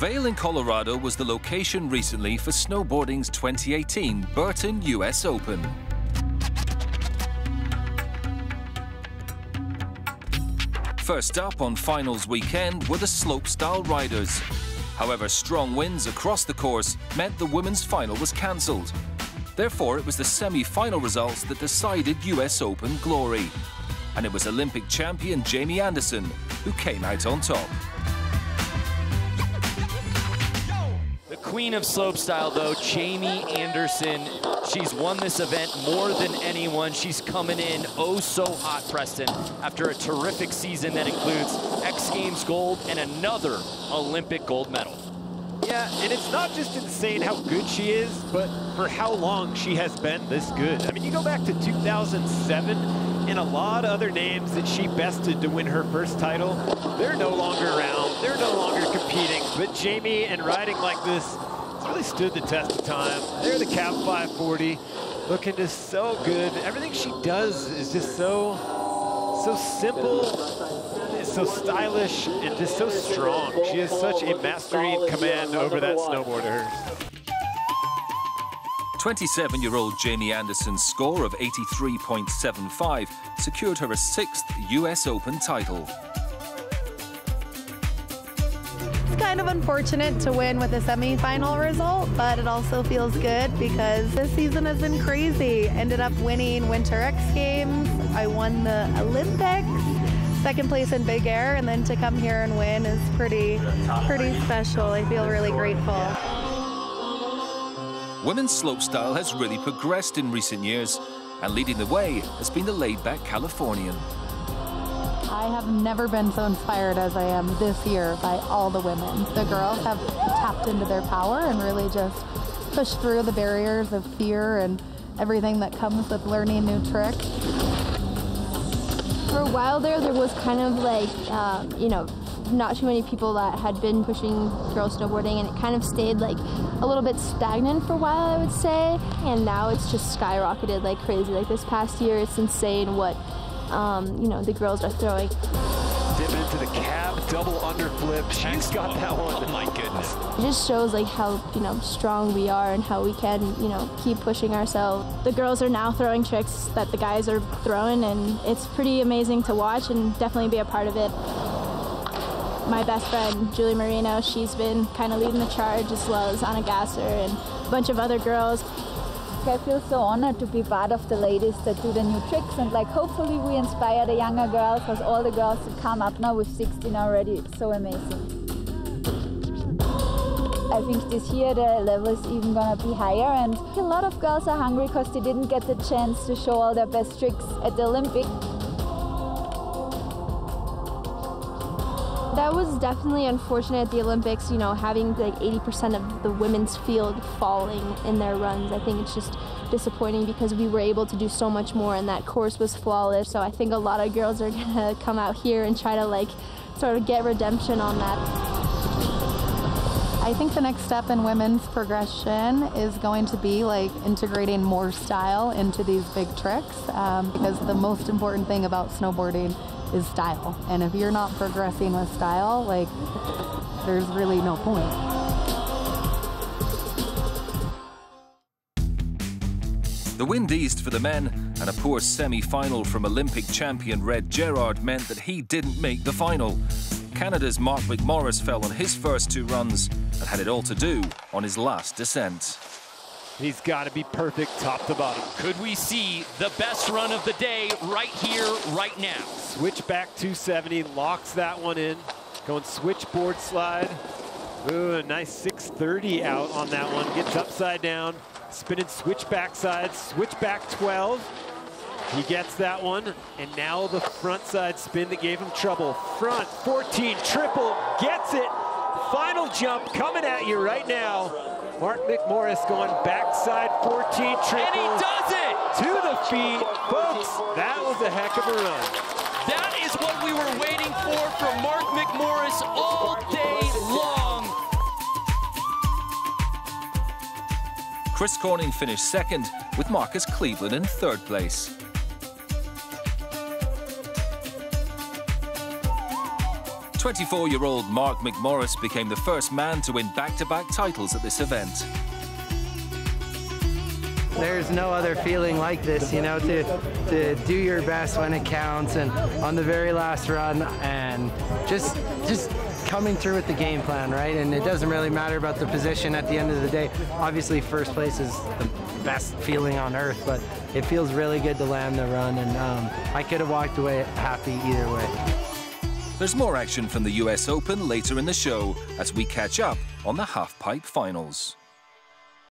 Vail in Colorado was the location recently for snowboarding's 2018 Burton US Open. First up on finals weekend were the slopestyle riders. However, strong winds across the course meant the women's final was cancelled. Therefore, it was the semi-final results that decided US Open glory. And it was Olympic champion Jamie Anderson who came out on top. The queen of slopestyle, though, Jamie Anderson, she's won this event more than anyone. She's coming in oh so hot, Preston, after a terrific season that includes X Games gold and another Olympic gold medal. Yeah, and it's not just insane how good she is, but for how long she has been this good. I mean, you go back to 2007 and a lot of other names that she bested to win her first title, they're no longer around, they're no longer competing. But Jamie, and riding like this, it's really stood the test of time. They're the Cap 540, looking just so good. Everything she does is just so simple. So stylish and just so strong. She has such a mastery and command over that snowboard to her. 27-year-old Jamie Anderson's score of 83.75 secured her a 6th US Open title. It's kind of unfortunate to win with a semi-final result, but it also feels good because this season has been crazy. Ended up winning Winter X Games. I won the Olympics. Second place in Big Air, and then to come here and win is pretty special. I feel really grateful. Women's slopestyle has really progressed in recent years, and leading the way has been the laid-back Californian. I have never been so inspired as I am this year by all the women. The girls have tapped into their power and really just pushed through the barriers of fear and everything that comes with learning new tricks. For a while there was kind of like, you know, not too many people that had been pushing girl snowboarding, and it kind of stayed like a little bit stagnant for a while, I would say. And now it's just skyrocketed like crazy. Like this past year, it's insane what, you know, the girls are throwing. Dip into the cab, double under flip. She's got that one. Oh my goodness. It just shows like how, you know, strong we are and how we can, you know, keep pushing ourselves. The girls are now throwing tricks that the guys are throwing, and it's pretty amazing to watch and definitely be a part of it. My best friend, Julie Marino, she's been kind of leading the charge, as well as Anna Gasser and a bunch of other girls. I feel so honored to be part of the ladies that do the new tricks, and like hopefully we inspire the younger girls, because all the girls that come up now with 16 already, it's so amazing. I think this year the level is even going to be higher, and a lot of girls are hungry because they didn't get the chance to show all their best tricks at the Olympics. That was definitely unfortunate at the Olympics, you know, having like 80% of the women's field falling in their runs. I think it's just disappointing because we were able to do so much more, and that course was flawless. So I think a lot of girls are gonna come out here and try to like sort of get redemption on that. I think the next step in women's progression is going to be like integrating more style into these big tricks, because the most important thing about snowboarding is style, and if you're not progressing with style, like, there's really no point. The wind eased for the men, and a poor semi-final from Olympic champion Red Gerard meant that he didn't make the final. Canada's Mark McMorris fell on his first two runs and had it all to do on his last descent. He's got to be perfect top to bottom. Could we see the best run of the day right here, right now? Switchback 270, locks that one in. Going switchboard slide. Ooh, a nice 630 out on that one. Gets upside down, spinning switchback side, switchback 12. He gets that one, and now the front side spin that gave him trouble. Front 14, triple, gets it. Final jump coming at you right now. Mark McMorris going backside 14 triple. And he does it! To the feet. Folks, that was a heck of a run. That is what we were waiting from Mark McMorris all day long. Chris Corning finished second, with Marcus Cleveland in third place. 24-year-old Mark McMorris became the first man to win back-to-back titles at this event. There's no other feeling like this, you know, to do your best when it counts and on the very last run and just coming through with the game plan, right? And it doesn't really matter about the position at the end of the day. Obviously, first place is the best feeling on earth, but it feels really good to land the run, and I could have walked away happy either way. There's more action from the US Open later in the show as we catch up on the half-pipe finals.